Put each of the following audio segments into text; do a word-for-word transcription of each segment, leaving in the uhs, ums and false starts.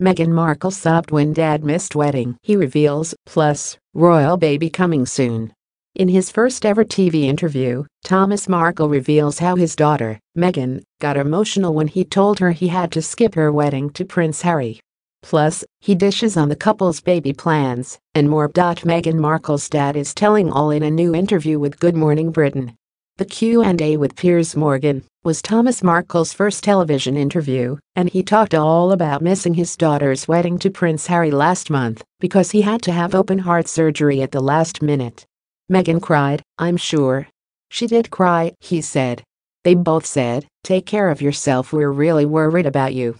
Meghan Markle sobbed when Dad missed wedding. He reveals, plus, royal baby coming soon. In his first ever T V interview, Thomas Markle reveals how his daughter, Meghan, got emotional when he told her he had to skip her wedding to Prince Harry. Plus, he dishes on the couple's baby plans and more. Meghan Markle's dad is telling all in a new interview with Good Morning Britain. The Q and A with Piers Morgan was Thomas Markle's first television interview, and he talked all about missing his daughter's wedding to Prince Harry last month because he had to have open heart surgery at the last minute. Meghan cried, "I'm sure. She did cry," he said. They both said, "Take care of yourself, we're really worried about you."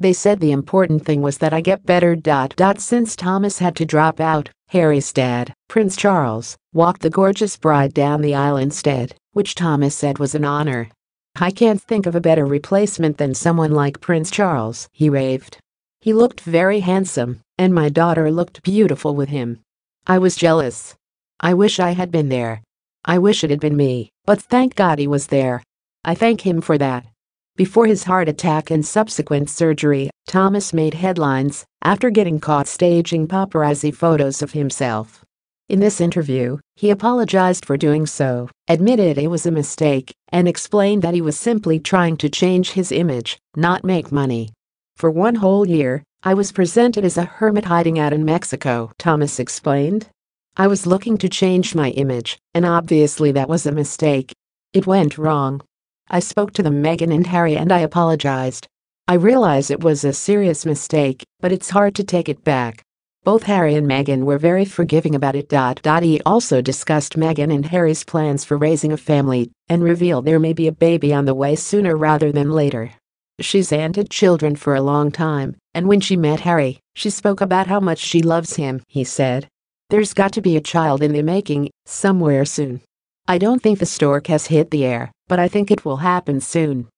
They said the important thing was that I get better. Since Thomas had to drop out, Harry's dad, Prince Charles, walked the gorgeous bride down the aisle instead, which Thomas said was an honor. "I can't think of a better replacement than someone like Prince Charles," he raved. "He looked very handsome, and my daughter looked beautiful with him. I was jealous. I wish I had been there. I wish it had been me, but thank God he was there. I thank him for that." Before his heart attack and subsequent surgery, Thomas made headlines after getting caught staging paparazzi photos of himself. In this interview, he apologized for doing so, admitted it was a mistake, and explained that he was simply trying to change his image, not make money. "For one whole year, I was presented as a hermit hiding out in Mexico," Thomas explained. "I was looking to change my image, and obviously that was a mistake. It went wrong. I spoke to them, Meghan and Harry, and I apologized. I realize it was a serious mistake, but it's hard to take it back." Both Harry and Meghan were very forgiving about it. He also discussed Meghan and Harry's plans for raising a family and revealed there may be a baby on the way sooner rather than later. "She's wanted children for a long time, and when she met Harry, she spoke about how much she loves him," he said. "There's got to be a child in the making, somewhere soon. I don't think the stork has hit the air, but I think it will happen soon."